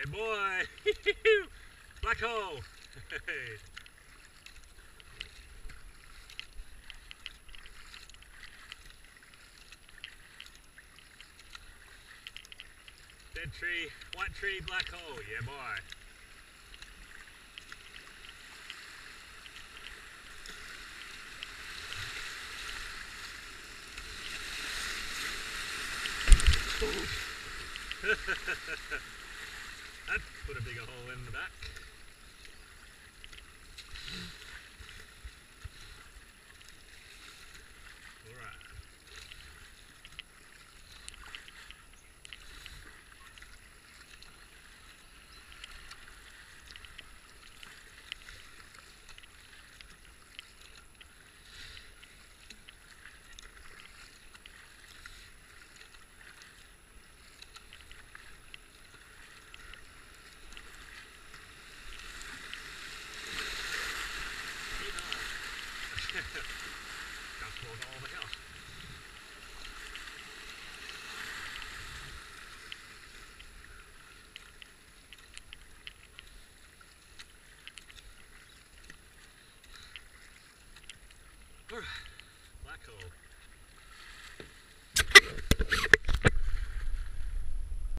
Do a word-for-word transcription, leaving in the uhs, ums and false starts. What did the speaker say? Good boy. Black hole. Dead tree, white tree, black hole. Yeah, boy. That put a bigger hole in the back. All right. All right.